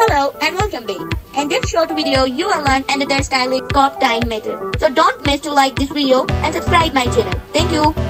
Hello and welcome back. In this short video you will learn another stylish crop dyeing method. So don't miss to like this video and subscribe my channel. Thank you.